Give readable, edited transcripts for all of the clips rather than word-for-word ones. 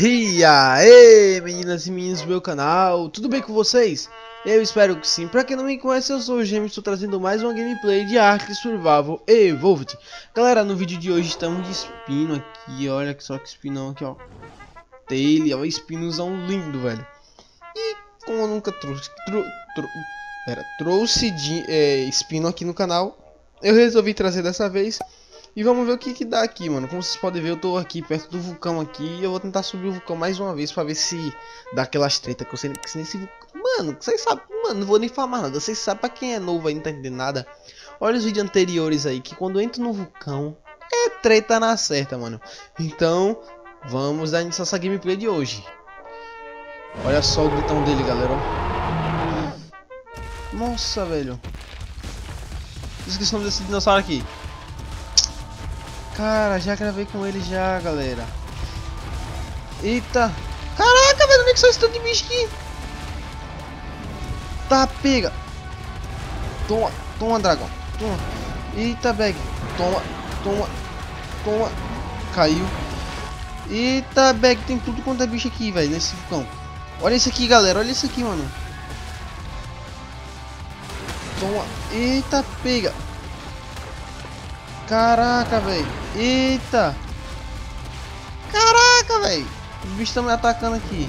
E aí, meninas e meninos do meu canal, tudo bem com vocês? Eu espero que sim. Pra quem não me conhece, eu sou o Gêmeo e estou trazendo mais uma gameplay de Ark: Survival Evolved. Galera, no vídeo de hoje estamos de Spino aqui, olha só que Spinão aqui, ó. Tail, ó, Spinozão lindo, velho. E como eu nunca trouxe de Spino aqui no canal, eu resolvi trazer dessa vez. E vamos ver o que dá aqui, mano. Como vocês podem ver, eu tô aqui perto do vulcão aqui. E eu vou tentar subir o vulcão mais uma vez pra ver se dá aquelas treta que eu sei que nesse vulcão. Mano, vocês sabem. Mano, não vou nem falar nada. Vocês sabem, pra quem é novo aí não tá entendendo nada, olha os vídeos anteriores aí, que quando eu entro no vulcão é treta na certa, mano. Então, vamos dar início a essa gameplay de hoje. Olha só o gritão dele, galera, ó. Nossa, velho. Esqueci o nome desse dinossauro aqui. Cara, já gravei com ele já, galera. Eita. Caraca, velho, onde é que saiu esse tanto de bicho aqui? Tá, pega. Toma, toma, dragão. Toma. Eita, bag. Toma, toma, toma. Caiu. Eita, bag, tem tudo quanto é bicho aqui, velho, nesse vulcão. Olha isso aqui, galera, olha isso aqui, mano. Toma. Eita, pega. Caraca, velho. Eita. Caraca, velho. Os bichos estão me atacando aqui.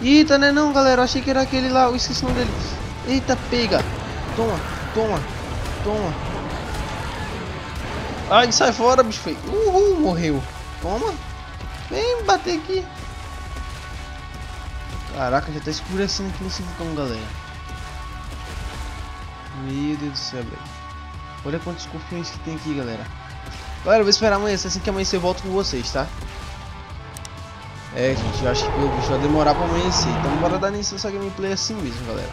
Eita, né não, galera. Eu achei que era aquele lá. Eu esqueci o nome dele. Eita, pega. Toma, toma, toma. Ai, sai fora, bicho feio. Uhul, morreu. Toma. Vem bater aqui. Caraca, já tá escurecendo aqui nesse vulcão, galera. Meu Deus do céu, velho. Olha quantos cofrinhos que tem aqui, galera. Galera, eu vou esperar amanhecer. Assim que amanhecer eu volto com vocês, tá? É, gente, eu acho que o bicho vai demorar pra amanhecer. Então bora dar início nessa gameplay assim mesmo, galera.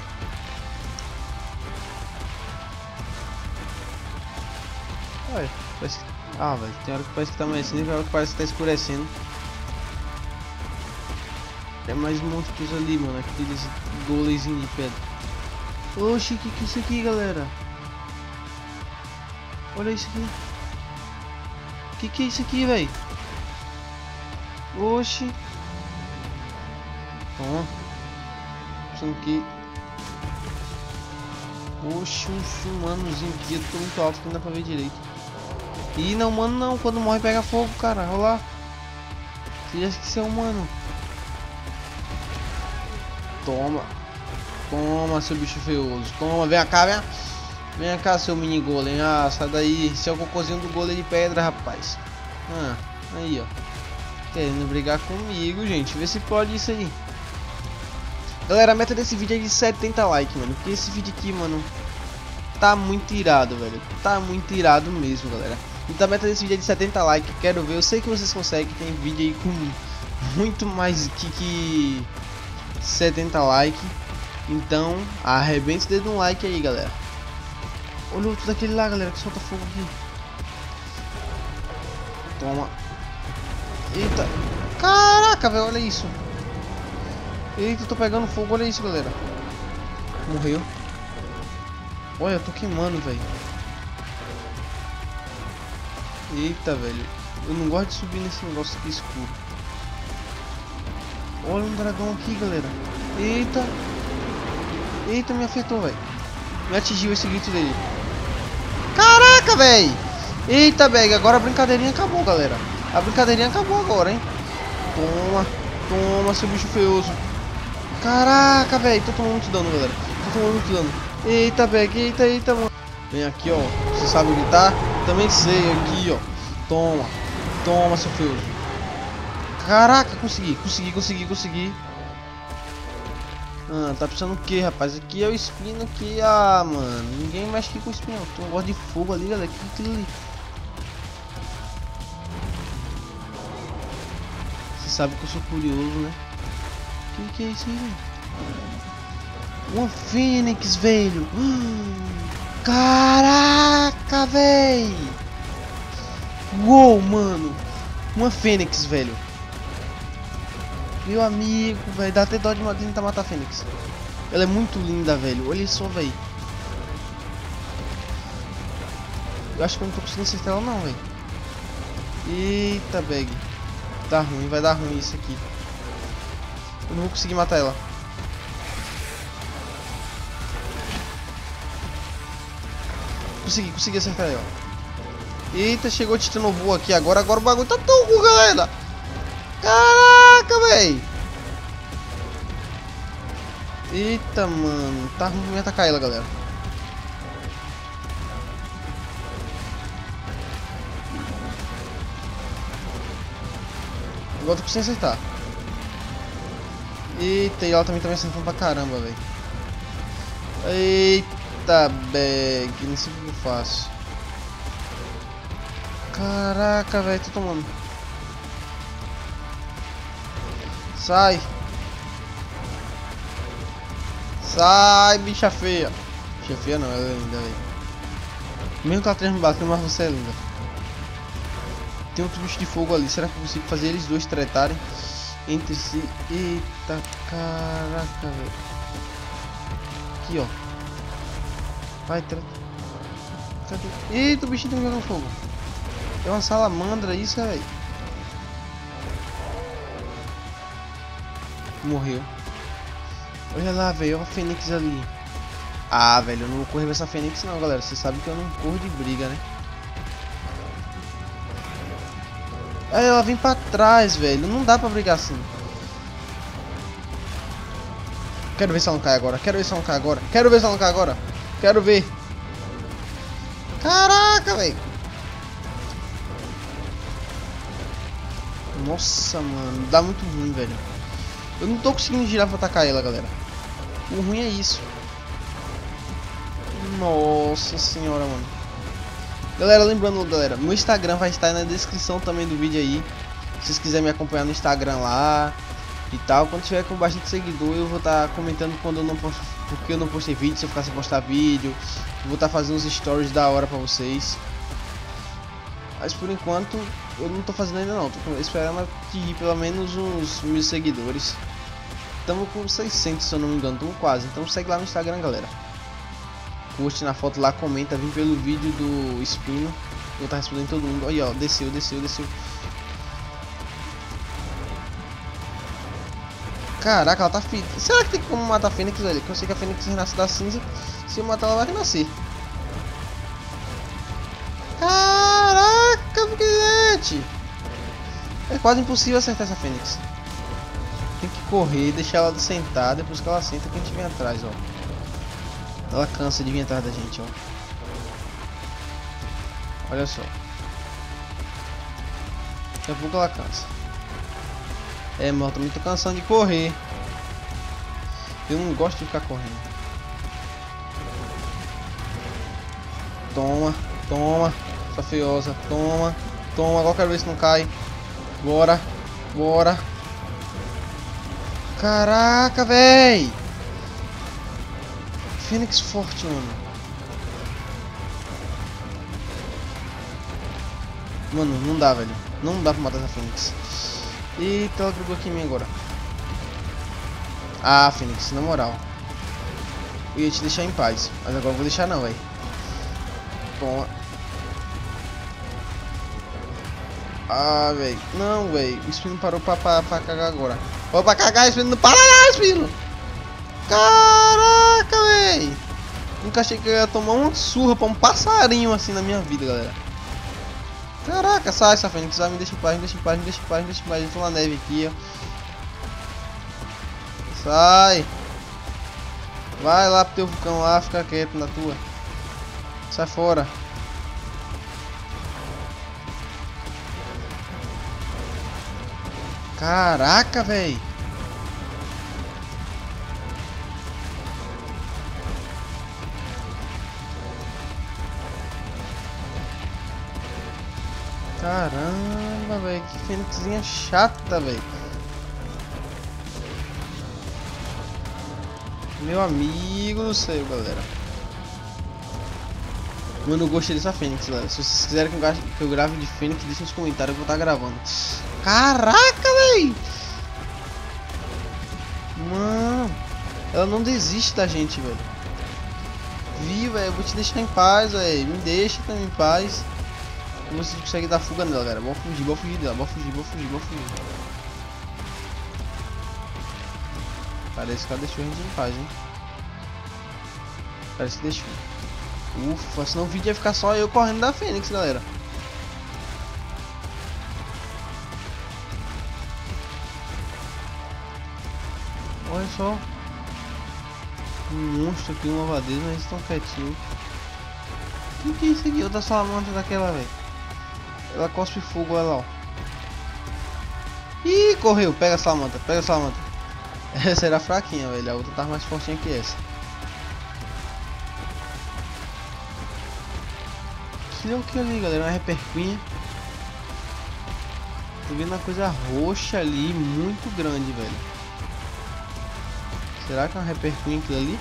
Olha, parece que... Ah, velho, tem hora que parece que tá amanhecendo e tem hora que parece que tá escurecendo. Tem mais monstros ali, mano. Aqueles golezinhos de pedra. Oxe, que é isso aqui, galera? Olha isso aqui. Que é isso aqui, velho? Oxi. Toma. Pensando que... Oxi, um humanozinho aqui. Eu tô muito alto que não dá pra ver direito. Ih, não, mano, não. Quando morre pega fogo, cara. Olha lá. Você acha que isso é humano? Toma. Toma, seu bicho feioso. Toma, vem cá, vem. Vem cá, seu mini golem. Ah, sai daí. Esse é o cocôzinho do golem de pedra, rapaz. Ah, aí, ó. Querendo brigar comigo, gente. Vê se pode isso aí. Galera, a meta desse vídeo é de 70 likes, mano. Porque esse vídeo aqui, mano, tá muito irado, velho. Tá muito irado mesmo, galera. Então a meta desse vídeo é de 70 likes. Quero ver. Eu sei que vocês conseguem. Tem vídeo aí com muito mais que 70 likes. Então, arrebenta o dedo no like aí, galera. Olha o outro daquele lá, galera, que solta fogo aqui. Toma. Eita. Caraca, velho, olha isso. Eita, eu tô pegando fogo, olha isso, galera. Morreu. Olha, eu tô queimando, velho. Eita, velho. Eu não gosto de subir nesse negócio aqui escuro. Olha um dragão aqui, galera. Eita. Eita, me afetou, velho. Me atingiu esse grito dele. Caraca, velho! Eita, bag, agora a brincadeirinha acabou, galera. A brincadeirinha acabou agora, hein? Toma, toma, seu bicho feioso. Caraca, velho, tô tomando muito dano, galera. Tô tomando muito dano. Eita, bag, eita, eita, mano. Vem aqui, ó. Você sabe gritar? Também sei, aqui, ó. Toma, toma, seu feioso. Caraca, consegui, consegui, consegui, consegui. Ah, tá precisando o que, rapaz? Aqui é o Spino aqui, ah, mano. Ninguém mexe aqui com o Spino. Tem um negócio de fogo ali, galera. Que ali? Você sabe que eu sou curioso, né? Que é isso aí, velho? Uma Fênix, velho. Caraca, velho. Uou, mano. Uma Fênix, velho. Meu amigo, velho, dá até dó de tentar matar a Fênix. Ela é muito linda, velho. Olha só, velho. Eu acho que eu não tô conseguindo acertar ela não, velho. Eita, bag. Tá ruim, vai dar ruim isso aqui. Eu não vou conseguir matar ela. Consegui acertar ela. Eita, chegou o Titanoboa aqui agora. Agora o bagulho tá tão com galera. Caraca, véi. Eita, mano. Tá ruim de atacar ela, galera. Agora tô conseguindo acertar. Eita, e ela também tá me acertando pra caramba, velho. Eita, bag. Não sei o que eu faço. Caraca, velho. Tô tomando. Sai. Sai, bicha feia. Bicha feia não, ela é linda, velho. Mesmo que ela esteja me batendo, mas você é linda. Tem outro bicho de fogo ali. Será que eu consigo fazer eles dois tretarem entre si? Eita, caraca, velho. Aqui, ó. Vai, treta. Cadê? Eita, o bichinho tá me jogando fogo. É uma salamandra isso, velho. Morreu. Olha lá, velho. Olha a Fênix ali. Ah, velho. Eu não vou correr pra essa Fênix não, galera. Vocês sabem que eu não corro de briga, né? Aí ela vem pra trás, velho. Não dá pra brigar assim. Quero ver se ela não cai agora. Quero ver se ela não cai agora. Quero ver se ela não cai agora. Quero ver. Caraca, velho. Nossa, mano. Dá muito ruim, velho. Eu não tô conseguindo girar pra atacar ela, galera. O ruim é isso. Nossa senhora, mano. Galera, lembrando, galera, meu Instagram vai estar na descrição também do vídeo aí. Se vocês quiserem me acompanhar no Instagram lá e tal. Quando tiver com bastante seguidor, eu vou estar comentando quando eu não posto, porque eu não postei vídeo, se eu ficar sem postar vídeo. Eu vou estar fazendo uns stories da hora pra vocês. Mas por enquanto, eu não tô fazendo ainda não. Tô esperando atingir pelo menos uns 1000 seguidores. Estamos com 600, se eu não me engano. Estamos quase. Então segue lá no Instagram, galera. Curte na foto lá, comenta, vem pelo vídeo do Spino. Eu tá respondendo todo mundo. Aí, ó, desceu, desceu, desceu. Caraca, ela tá fita. Será que tem como matar a Fênix, velho? Porque eu sei que a Fênix renasce da cinza. Se eu matar, ela vai renascer. Caraca, gente! É quase impossível acertar essa Fênix. Tem que correr, deixar ela sentada. Depois que ela senta, que a gente vem atrás, ó. Ela cansa de vir atrás da gente, ó. Olha só. Daqui a pouco ela cansa. É, mano, eu também tô cansando de correr. Eu não gosto de ficar correndo. Toma, toma. Essa feiosa, toma. Toma, agora quero ver se não cai. Bora, bora. Caraca, véi. Fênix forte, mano. Mano, não dá, velho. Não dá pra matar essa Fênix. Eita, ela grudou aqui em mim agora. Ah, Fênix, na moral. Eu ia te deixar em paz. Mas agora eu vou deixar não, velho. Toma. Ah, velho. Não, velho. O Spino parou pra cagar agora. Ó, pra cagar, Spino. Não para lá, Spino. Caraca, véi! Nunca achei que eu ia tomar uma surra pra um passarinho assim na minha vida, galera. Caraca, sai essa Fênix, me deixa em paz, me deixa em paz, me deixa em paz, me deixa em paz. Eu tô na neve aqui, ó. Sai! Vai lá pro teu vulcão lá, fica quieto na tua. Sai fora. Caraca, véi! Caramba, velho, que Fênixzinha chata, velho. Meu amigo do céu, galera. Mano, eu gostei dessa Fênix, galera. Se vocês quiserem que eu grave de Fênix, deixa nos comentários que eu vou estar gravando. Caraca, velho. Mano, ela não desiste da gente, velho. Vi, velho, eu vou te deixar em paz, velho. Me deixa também em paz. como se consegue dar fuga nela, galera. Vamos fugir, vamos fugir dela, vamos fugir. Parece que ela deixou a gente em paz, hein? Parece que deixou. Ufa, senão o vídeo ia ficar só eu correndo da Fênix, galera. Olha só. Um monstro aqui, uma vadeira, mas eles estão quietinhos. O que é isso aqui? Outra salamandra daquela, velho. Ela cospe fogo, olha lá, ó. Ih, correu. Pega a salamandra, pega a salamandra. Essa era fraquinha, velho. A outra tava mais fortinha que essa. Que é o que ali, galera? Uma reperquinha. Tô vendo uma coisa roxa ali, muito grande, velho. Será que é uma reperquinha aquilo ali?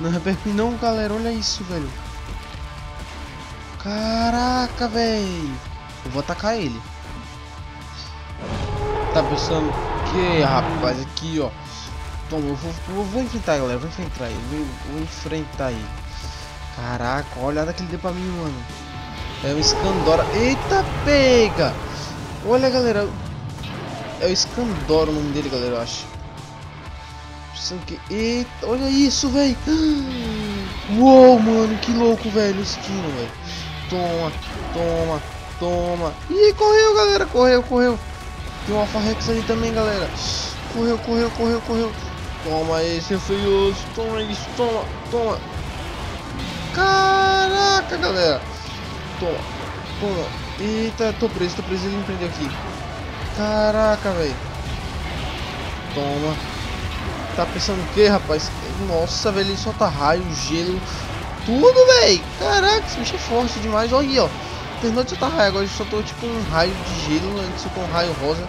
Não repercute não, galera, olha isso, velho. Caraca, velho. Eu vou atacar ele. Tá pensando que, rapaz, aqui, ó. Toma, eu vou enfrentar, galera, vou enfrentar ele. Caraca, olha a olhada que ele deu pra mim, mano. É o Skandor. Eita, pega. Olha, galera. É o Skandor o nome dele, galera, eu acho. Eita, olha isso, velho. Uou, mano, que louco, velho. Spino, velho. Toma. Ih, correu, galera. Correu. Tem um Alpha Rex ali também, galera. Correu. Toma esse, feioso. Toma. Caraca, galera. Toma. Eita, tô preso. Ele me prendeu aqui. Caraca, velho. Toma. Tá pensando o que, rapaz? Nossa, velho, ele solta raio, gelo, tudo, velho. Caraca, esse bicho é forte demais. Olha aí, ó. Terminou de soltar raio, agora ele soltou tipo um raio de gelo, antes soltou um raio rosa.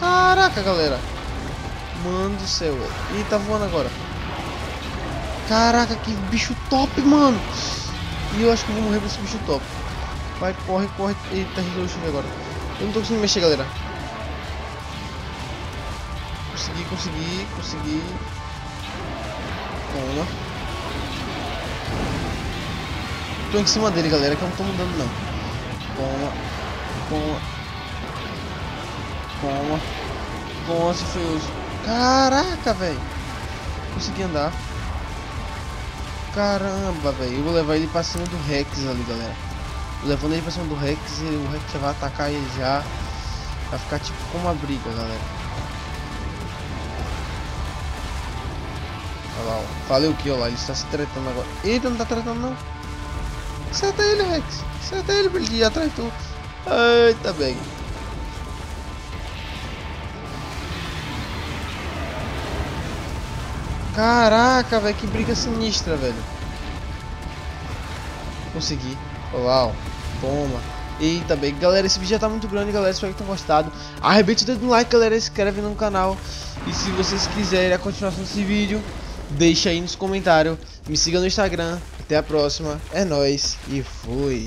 Caraca, galera. Mano do céu, velho. Ih, tá voando agora. Caraca, que bicho top, mano. E eu acho que eu vou morrer pra esse bicho top. Vai, corre. Eita, deixa eu ver agora. Eu não tô conseguindo mexer, galera. Consegui. Toma. Tô em cima dele, galera, que eu não tô mudando, não. Toma. Se foi hoje. Caraca, velho. Consegui andar. Caramba, velho. Eu vou levar ele pra cima do Rex ali, galera. Levando ele pra cima do Rex, e o Rex já vai atacar ele já. Vai ficar tipo com uma briga, galera. Olha lá, ó. Falei o que, olha lá, ele está se tretando agora. Eita, não tá tretando não. Acerta ele, Rex. Acerta ele, pra ele ir atrás de tu. Eita, bag. Caraca, velho, que briga sinistra, velho. Consegui. Olha lá, ó. Toma. Eita, bem, galera, esse vídeo já tá muito grande, galera, espero que tenham gostado. Arrebente o dedo no like, galera, se inscreve no canal. E se vocês quiserem a continuação desse vídeo, deixa aí nos comentários. Me siga no Instagram, até a próxima, é nóis e fui!